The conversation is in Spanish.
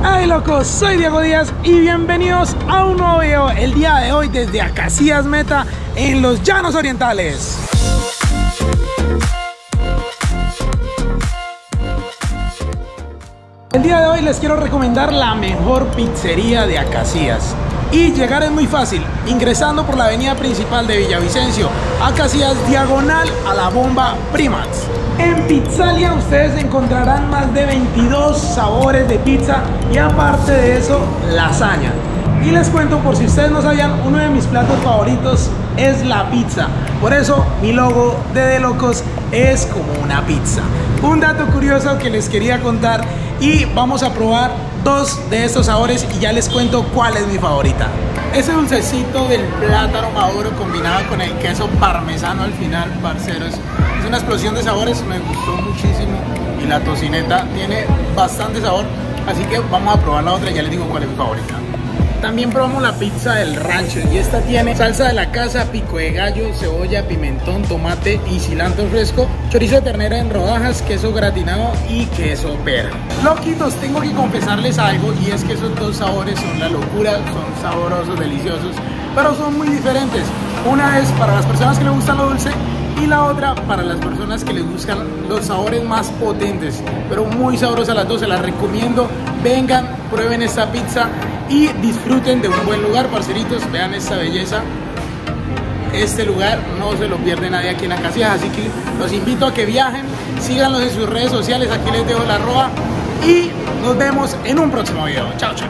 Hola locos, soy Diego Díaz y bienvenidos a un nuevo video el día de hoy desde Acacias Meta en los Llanos Orientales. El día de hoy les quiero recomendar la mejor pizzería de Acacias. Y llegar es muy fácil, ingresando por la avenida principal de Villavicencio, Acacias diagonal a la Bomba Primax. En Pizzalia ustedes encontrarán más de 22 sabores de pizza y aparte de eso, lasaña. Y les cuento, por si ustedes no sabían, uno de mis platos favoritos es la pizza. Por eso mi logo de Locos es como una pizza. Un dato curioso que les quería contar, y vamos a probar dos de estos sabores y ya les cuento cuál es mi favorita. Ese dulcecito del plátano maduro combinado con el queso parmesano al final, parceros, es una explosión de sabores, me gustó muchísimo. Y la tocineta tiene bastante sabor, así que vamos a probar la otra y ya les digo cuál es mi favorita. También probamos la pizza del rancho y esta tiene salsa de la casa, pico de gallo, cebolla, pimentón, tomate y cilantro fresco, chorizo de ternera en rodajas, queso gratinado y queso pera. Loquitos, tengo que confesarles algo, y es que esos dos sabores son la locura, son sabrosos, deliciosos, pero son muy diferentes. Una es para las personas que les gusta lo dulce y la otra para las personas que les buscan los sabores más potentes, pero muy sabrosas las dos, se las recomiendo. Vengan, prueben esta pizza y disfruten de un buen lugar, parceritos. Vean esta belleza, este lugar no se lo pierde nadie aquí en Acacias, así que los invito a que viajen, síganlos en sus redes sociales, aquí les dejo la arroba y nos vemos en un próximo video. Chao, chao.